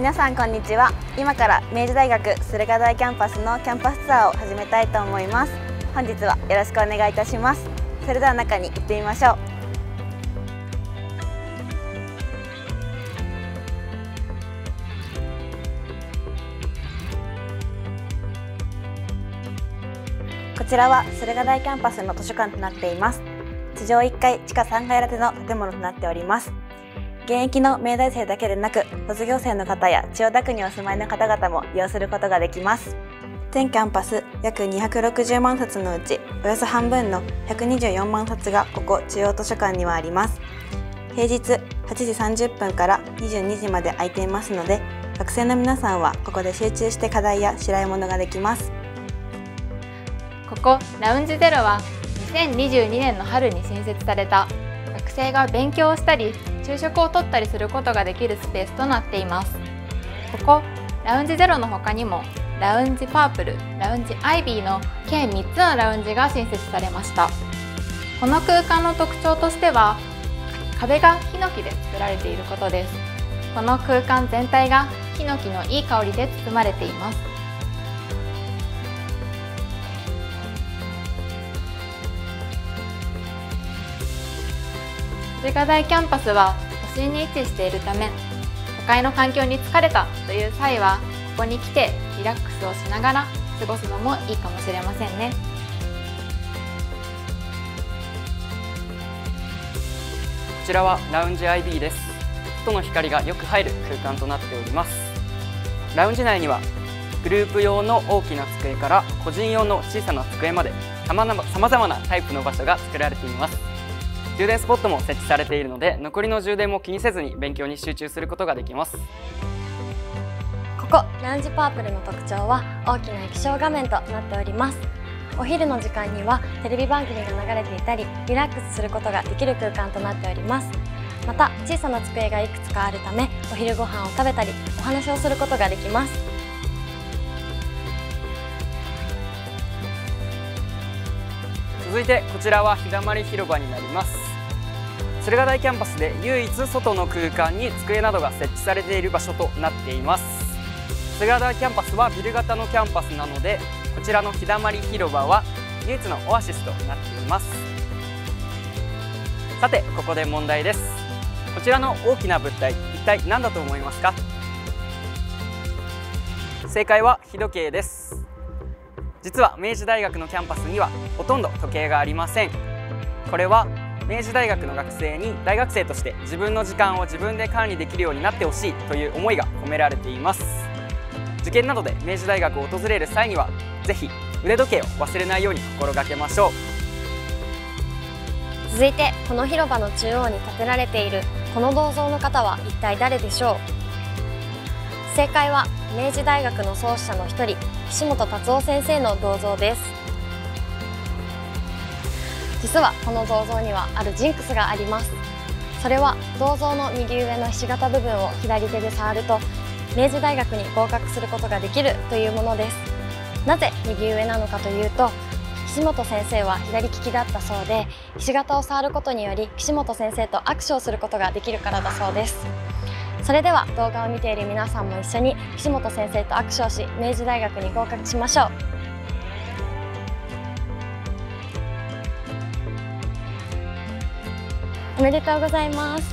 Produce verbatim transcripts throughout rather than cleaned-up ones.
皆さんこんにちは。今から明治大学駿河台キャンパスのキャンパスツアーを始めたいと思います。本日はよろしくお願いいたします。それでは中に行ってみましょう。こちらは駿河台キャンパスの図書館となっています。地上いっかい、地下さんがい建ての建物となっております。現役の明大生だけでなく、卒業生の方や千代田区にお住まいの方々も利用することができます。全キャンパス約にひゃくろくじゅうまん冊のうち、およそ半分のひゃくにじゅうよんまん冊がここ中央図書館にはあります。平日はちじさんじゅっぷんからにじゅうにじまで空いていますので、学生の皆さんはここで集中して課題や調べ物ができます。ここラウンジゼロはにせんにじゅうにねんの春に新設された、学生が勉強をしたり昼食をとったりすることができるスペースとなっています。ここラウンジゼロの他にも、ラウンジパープル、ラウンジアイビーの計みっつのラウンジが新設されました。この空間の特徴としては、壁がヒノキで作られていることです。この空間全体がヒノキのいい香りで包まれています。駿河台キャンパスは都心に位置しているため、都会の環境に疲れたという際はここに来てリラックスをしながら過ごすのもいいかもしれませんね。こちらはラウンジアイビーです。外の光がよく入る空間となっております。ラウンジ内にはグループ用の大きな机から個人用の小さな机まで、さまざまなタイプの場所が作られています。充電スポットも設置されているので、残りの充電も気にせずに勉強に集中することができます。ここラウンジパープルの特徴は大きな液晶画面となっております。お昼の時間にはテレビ番組が流れていたり、リラックスすることができる空間となっております。また小さな机がいくつかあるため、お昼ご飯を食べたりお話をすることができます。続いてこちらは日だまり広場になります。駿河台キャンパスで唯一外の空間に机などが設置されている場所となっています。駿河台キャンパスはビル型のキャンパスなので、こちらの日だまり広場は唯一のオアシスとなっています。さてここで問題です。こちらの大きな物体、一体何だと思いますか？正解は日時計です。実は明治大学のキャンパスにはほとんど時計がありません。これは明治大学の学生に大学生として自分の時間を自分で管理できるようになってほしいという思いが込められています。受験などで明治大学を訪れる際には、ぜひ腕時計を忘れないように心がけましょう。続いてこの広場の中央に建てられているこの銅像の方は一体誰でしょう？正解は明治大学の創始者の一人、岸本達夫先生の銅像です。実はこの銅像にはあるジンクスがあります。それは銅像の右上のひし形部分を左手で触ると、明治大学に合格することができるというものです。なぜ右上なのかというと、岸本先生は左利きだったそうで、ひし形を触ることにより岸本先生と握手をすることができるからだそうです。それでは動画を見ている皆さんも一緒に岸本先生と握手をし、明治大学に合格しましょう。おめでとうございます。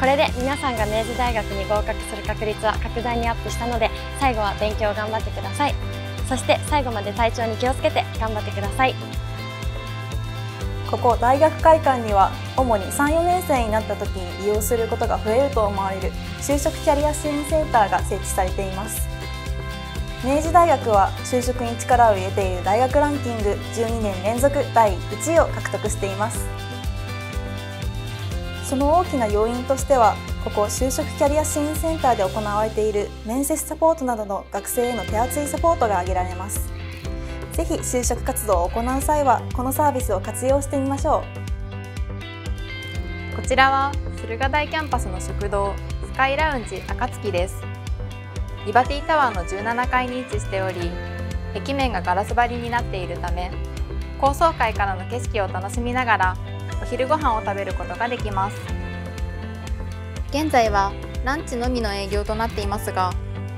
これで皆さんが明治大学に合格する確率は格段にアップしたので、最後は勉強を頑張ってください。そして最後まで体調に気をつけて頑張ってください。ここ大学会館には主にさん、よねん生になった時に利用することが増えると思われる就職キャリア支援センターが設置されています。明治大学は就職に力を入れている大学ランキングじゅうにねん連続だいいちいを獲得しています。その大きな要因としては、ここ就職キャリア支援センターで行われている面接サポートなどの学生への手厚いサポートが挙げられます。ぜひ就職活動を行う際はこのサービスを活用してみましょう。こちらは駿河台キャンパスの食堂、スカイラウンジあかつきです。リバティタワーのじゅうななかいに位置しており、壁面がガラス張りになっているため、高層階からの景色を楽しみながらお昼ご飯を食べることができます。現在はランチのみの営業となっていますが、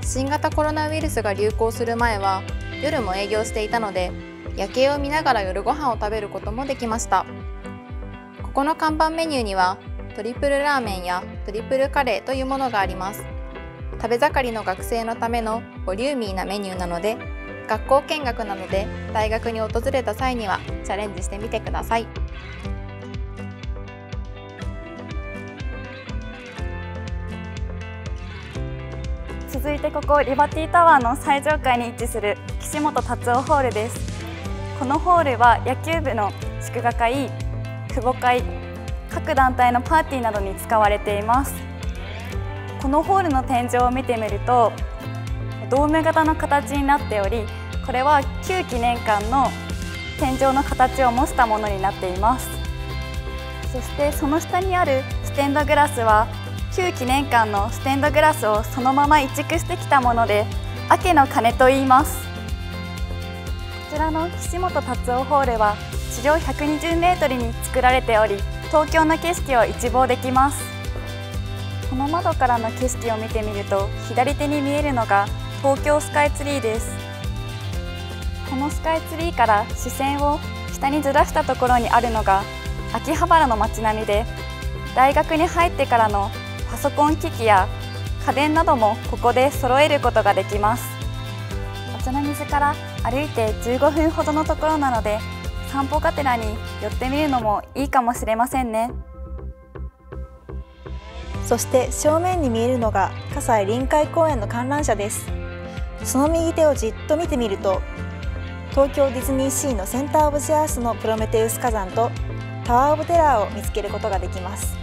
新型コロナウイルスが流行する前は夜も営業していたので、夜景を見ながら夜ご飯を食べることもできました。ここの看板メニューにはトリプルラーメンやトリプルカレーというものがあります。食べ盛りの学生のためのボリューミーなメニューなので、学校見学などで大学に訪れた際にはチャレンジしてみてください。続いてここリバティタワーの最上階に位置する岸本達夫ホールです。このホールは野球部の祝賀会、父母会、各団体のパーティーなどに使われています。このホールの天井を見てみるとドーム型の形になっており、これは旧記念館の天井の形を模したものになっています。そしてその下にあるステンドグラスは旧記念館のステンドグラスをそのまま移築してきたもので、明の鐘と言います。こちらの岸本達夫ホールは地上ひゃくにじゅうメートルに作られており、東京の景色を一望できます。この窓からの景色を見てみると、左手に見えるのが東京スカイツリーです。このスカイツリーから視線を下にずらしたところにあるのが秋葉原の街並みで、大学に入ってからのパソコン機器や家電などもここで揃えることができます。こちらの水から歩いてじゅうごふんほどのところなので、散歩がてらに寄ってみるのもいいかもしれませんね。そして正面に見えるのが葛西臨海公園の観覧車です。その右手をじっと見てみると、東京ディズニーシーのセンターオブジアースのプロメテウス火山とタワーオブテラーを見つけることができます。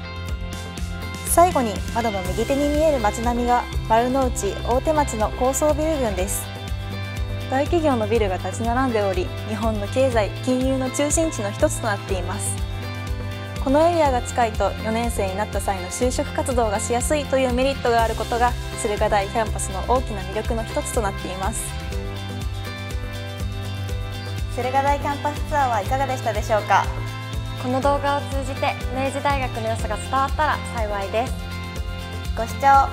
最後に窓の右手に見える街並みが丸の内大手町の高層ビル群です。大企業のビルが立ち並んでおり、日本の経済・金融の中心地の一つとなっています。このエリアが近いとよねん生になった際の就職活動がしやすいというメリットがあることが、駿河台キャンパスの大きな魅力の一つとなっています。駿河台キャンパスツアーはいかがでしたでしょうか。この動画を通じて明治大学の良さが伝わったら幸いです。ご視聴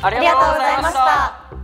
ありがとうございました。